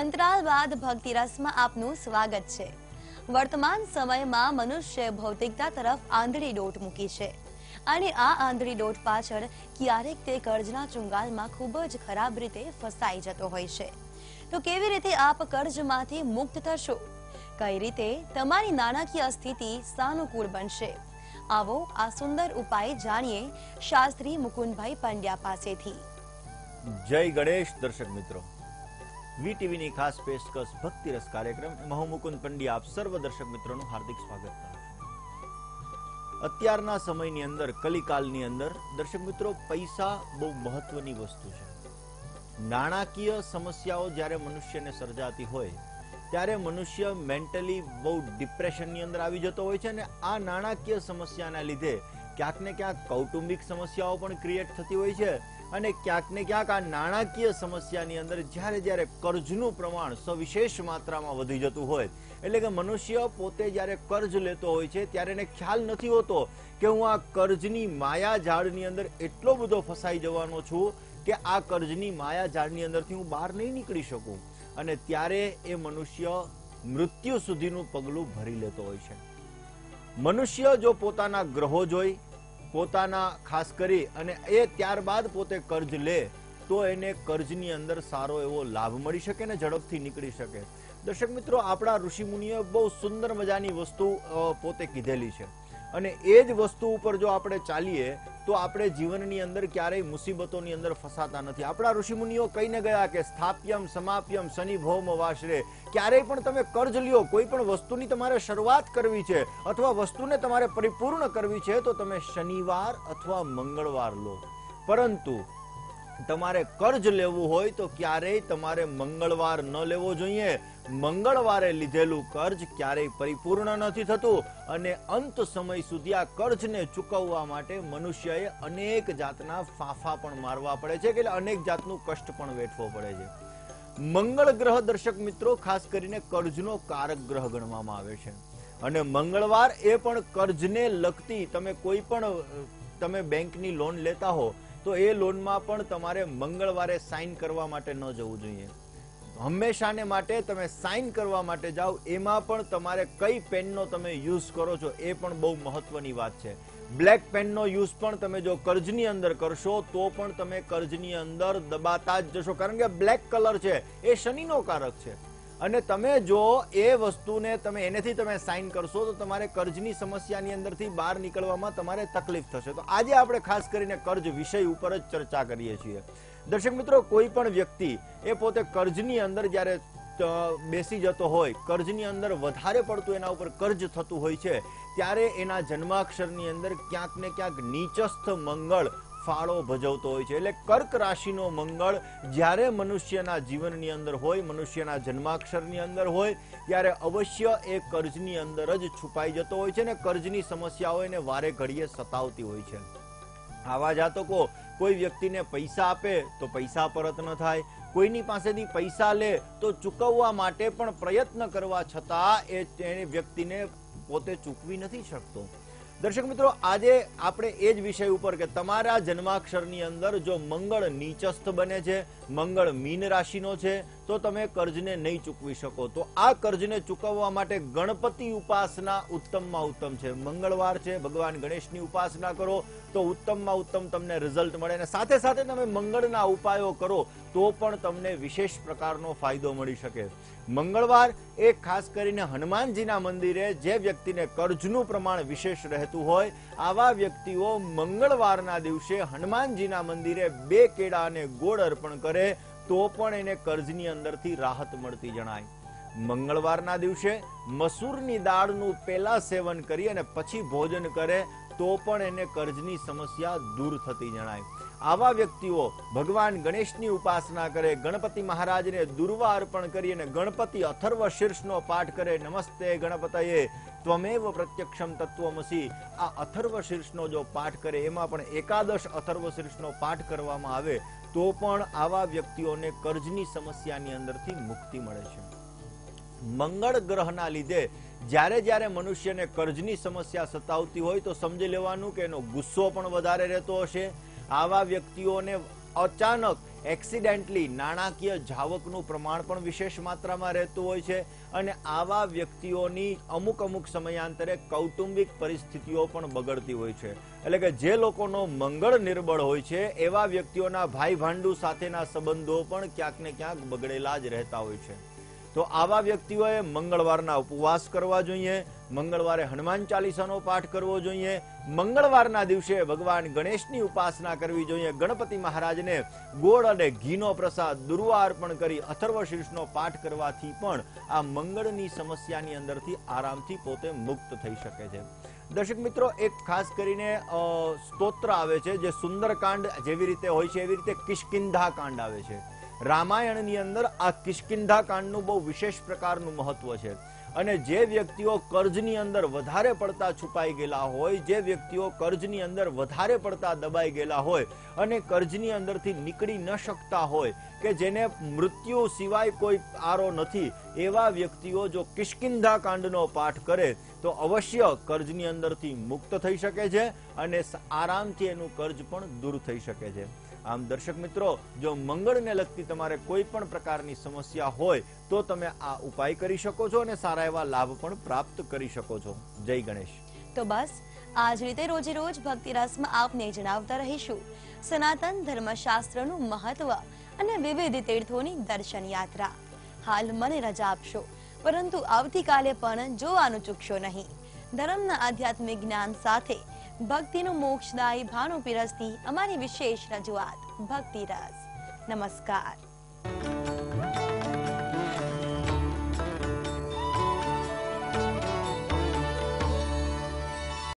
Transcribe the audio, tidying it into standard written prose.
अंतराल बाद भक्ति रस में आपनु स्वागत छे। वर्तमान समय में मनुष्य भौतिकता तरफ आंधळी डोट मूकी छे अने आ आंधळी डोट पाछळ क्यारेक ते कर्जना चुंगाल में खूब ज खराब रीते फसाई जतो होय छे। तो केवी रीते आप कर्जमांथी मुक्त थशो, कई रीते तमारी नाणाकीय स्थिति सानुकूल बनशे, आवो आ सुंदर उपाय जाणीए शास्त्री मुकुंदभाई पंड्या पासेथी। जय गणेश दर्शक मित्रों, वी टीवी ની ખાસ પેશકશ ભક્તિ રસ કાર્યક્રમ માં હું મુકુંદ પંડ્યા આપ સર્વ દર્શક મિત્રોનું હાર્દિક સ્વાગત કરું છું। અત્યારના સમયની અંદર કલિકાલની અંદર દર્શક મિત્રો પૈસા બહુ મહત્વની વસ્તુ છે। નાણાકીય સમસ્યાઓ જ્યારે મનુષ્યને સર્જાતી હોય ત્યારે મનુષ્ય મેન્ટલી બહુ ડિપ્રેશનની અંદર આવી જતો હોય છે અને આ નાણાકીય સમસ્યાના લીધે ક્યાંક ને ક્યાંક કૌટુંબિક સમસ્યાઓ પણ ક્રિએટ થતી હોય છે અને ક્યાંક ને ક્યાંક આ નાણાકીય સમસ્યાની અંદર જ્યારે જ્યારે કર્જનું પ્રમાણ સવિશેષ માત્રામાં વધી જતું હોય એટલે કે મનુષ્ય પોતે જ્યારે કર્જ લેતો હોય છે ત્યારે એને ખ્યાલ નથી હોતો કે હું આ કર્જની માયાજાળની અંદર એટલો બધો ફસાઈ જવાનો છું કે આ કર્જની માયાજાળની અંદરથી હું બહાર નહીં નીકળી શકું, અને ત્યારે એ મનુષ્ય મૃત્યુ સુધીનું પગલું ભરી લેતો હોય છે। મનુષ્ય જો પોતાના ગ્રહો જોઈ પોતાના ખાસ કરી અને એ ત્યારબાદ પોતે કર્જ લે તો એને કર્જની અંદર સારો એવો લાભ મળી શકે ને ઝડપથી નીકળી શકે। દર્શક મિત્રો, આપણા ઋષિ મુનિએ બહુ સુંદર મજાની વસ્તુ પોતે કીધેલી છે અને એ જ વસ્તુ ઉપર જો આપણે ચાલીએ તો આપણે જીવનની અંદર ક્યારેય મુસીબતોની અંદર ફસાતા નથી। આપણા ઋષિ મુનિઓ કહીને ગયા કે સ્થાપ્યમ સમાપ્યમ શનિ ભૌમ વાસરે, ક્યારેય પણ તમે કર્જ લ્યો, કોઈ પણ વસ્તુની તમારે શરૂઆત કરવી છે અથવા વસ્તુને તમારે પરિપૂર્ણ કરવી છે તો તમે શનિવાર અથવા મંગળવાર લો, પરંતુ તમારે કર્જ લેવું હોય તો ક્યારેય તમારે મંગળવાર ન લેવો જોઈએ। મંગળવારે લીધેલું કર્જ ક્યારેય પરિપૂર્ણ નથી થતું અને અંત સમય સુધી આ કર્જને ચૂકવવા માટે મનુષ્યએ અનેક જાતના ફાંફા પણ મારવા પડે છે, એટલે અનેક જાતનું કષ્ટ પણ વેઠવો પડે છે। મંગળ ગ્રહ દર્શક મિત્રો ખાસ કરીને કર્જનો કારક ગ્રહ ગણવામાં આવે છે અને મંગળવાર એ પણ કર્જને લગતી, તમે કોઈ પણ તમે બેંકની લોન લેતા હો તો એ લોનમાં પણ તમારે મંગળવારે સાઇન કરવા માટે ન જવું જોઈએ। હંમેશાને માટે તમે સાઇન કરવા માટે જાઓ એમાં પણ તમારે કઈ પેનનો તમે યુઝ કરો છો એ પણ બહુ મહત્વની વાત છે। બ્લેક પેનનો યુઝ પણ તમે જો કર્જની અંદર કરશો તો પણ તમે કર્જની અંદર દબાતા જ જશો, કારણ કે બ્લેક કલર છે એ શનિનો કારક છે અને તમે જો એ વસ્તુને તમે એનેથી તમે સાઇન કરશો તો તમારે કર્જની સમસ્યાની અંદરથી બહાર નીકળવામાં તમારે તકલીફ થશે। તો આજે આપણે ખાસ કરીને કર્જ વિષય ઉપર જ ચર્ચા કરીએ છીએ। દર્શક મિત્રો, કોઈ પણ વ્યક્તિ એ પોતે કર્જની અંદર જ્યારે બેસી જતો હોય, કર્જની અંદર વધારે પડતું એના ઉપર કર્જ થતું હોય છે, ત્યારે એના જન્માક્ષરની અંદર ક્યાંક ને ક્યાંક નીચસ્થ મંગળ ફાળો ભજવતો હોય છે। એટલે કર્ક રાશિનો મંગળ જ્યારે મનુષ્યના જીવનની અંદર હોય, મનુષ્યના જન્માક્ષરની અંદર હોય, ત્યારે અવશ્ય એ કર્જની અંદર જ છુપાઈ જતો હોય છે અને કર્જની સમસ્યાઓ એને વારે ઘડીએ સતાવતી હોય છે। આવા જાતકો કોઈ વ્યક્તિને પૈસા આપે તો પૈસા પરત ન થાય, કોઈની પાસેથી પૈસા લે તો ચૂકવવા માટે પણ પ્રયત્ન કરવા છતાં એ વ્યક્તિને પોતે ચૂકવી નથી શકતો। દર્શક મિત્રો, આજે આપણે એ જ વિષય ઉપર કે તમારા જન્માક્ષરની અંદર જો મંગળ નીચસ્થ બને છે, મંગળ મીન રાશિનો છે, તો તમે કર્જને નહીં ચૂકવી શકો। તો આ કર્જને ચૂકવવા માટે ગણપતિ ઉપાસના ઉત્તમમાં ઉત્તમ છે। મંગળવાર છે, ભગવાન ગણેશની ઉપાસના કરો તો ઉત્તમમાં ઉત્તમ તમને રિઝલ્ટ મળે અને સાથે સાથે તમે મંગળના ઉપાયો કરો તો પણ તમને વિશેષ પ્રકારનો ફાયદો મળી શકે। મંગળવાર એ ખાસ કરીને હનુમાનજીના મંદિરે જે વ્યક્તિને કર્જનું પ્રમાણ વિશેષ રહેતું હોય આવા વ્યક્તિઓ મંગળવારના દિવસે હનુમાનજીના મંદિરે 2 કેળા અને ગોળ અર્પણ કરે તો પણ એને કર્જની અંદરથી રાહત મળતી જણાય। મંગળવારના દિવસે મસૂરની દાળનું પહેલા સેવન કરી અને પછી ભોજન કરે તો પણ એને કર્જની સમસ્યા દૂર થતી જણાય। આવા વ્યક્તિઓ ભગવાન ગણેશની ઉપાસના કરે, ગણપતિ મહારાજને દુર્વા અર્પણ કરી અને ગણપતિ અથર્વ શીર્ષનો પાઠ કરે, નમસ્તે ગણપતયે ત્વમેવ પ્રત્યક્ષમ તત્વમસી, આ અથર્વ શીર્ષનો જો પાઠ કરે, એમાં પણ 11 અથર્વ શીર્ષનો પાઠ કરવામાં આવે તો પણ આવા વ્યક્તિઓને કર્જની સમસ્યાની અંદરથી મુક્તિ મળે છે। મંગળ ગ્રહના લીધે જ્યારે જ્યારે મનુષ્યને કર્જની સમસ્યા સતાવતી હોય તો સમજી લેવાનું કે એનો ગુસ્સો પણ વધારે રહેતો હશે, આવા વ્યક્તિઓને अचानक एक्सिडेंटली नाણાકીય જાવકનું પ્રમાણ પણ વિશેષ માત્રામાં રહેતું હોય છે અને આવા વ્યક્તિઓની અમુક સમયાંતરે કૌટુંબિક પરિસ્થિતિઓ પણ બગડતી હોય છે। એટલે કે જે લોકોનો મંગળ નિર્બળ હોય છે એવા વ્યક્તિઓના ભાઈ ભાંડુ સાથેના સંબંધો પણ ક્યાંક ને ક્યાંક બગડેલા જ રહેતા હોય છે। તો આવા વ્યક્તિઓએ મંગળવારના ઉપવાસ કરવા જોઈએ, मंगलवारे हनुमान चालीसानो पाठ करवो जोईए, मंगलवारना दिवसे भगवान गणेशनी उपासना करवी जोईए, गणपति महाराजने गोळ अने घीनो प्रसाद दुर्वा अर्पण करी अथर्वशीर्षनो पाठ करवाथी पण आ मंगळनी समस्यानी अंदरथी आरामथी पोते मुक्त थई शके छे। दर्शक मित्रों, एक खास करीने स्तोत्र आवे छे जे सुंदरकांड जेवी रीते होय छे एवी रीते किष्किंधा कांड आवे छे। रामायणनी अंदर आ किष्किंधा कांडनुं बहु विशेष प्रकारनुं महत्व छे। व्यक्तिओ कर्जनी अंदर वधारे पड़ता छुपाई गेला होय, जे व्यक्तिओ कर्जनी अंदर वधारे पड़ता दबाई गेला होय अने कर्जनी अंदरथी निकळी न शकता होय के जेने मृत्यु सिवाय कोई आरो नथी, एवा व्यक्तिओ जो किष्किंधा कांडनो पाठ करे तो अवश्य कर्जनी अंदरथी मुक्त थई शके छे अने आरामथी एनुं कर्ज पण दूर थई शके छे। आम दर्शक मित्रों, जो मंगल ने लगती तमारे कोई पण प्रकारनी समस्या होय तो तमे आ उपाय करी शको छो अने सारा एवा लाभ पण प्राप्त करी शको छो। जय गणेश। तो बस आज रीते रोजे रोज भक्ति रस में आपने जणावता रहीशुं सनातन धर्मशास्त्रनुं महत्व अने विविध तीर्थोनी दर्शन यात्रा। हाल मने रजा आपशो, परंतु आवतीकाले पण जोवानुं चूकशो नहीं। धर्मना आध्यात्मिक ज्ञान साथे भक्तिनु मोक्षदायी भानु पीरसती अमारी विशेष रजूआत भक्ति रस। नमस्कार।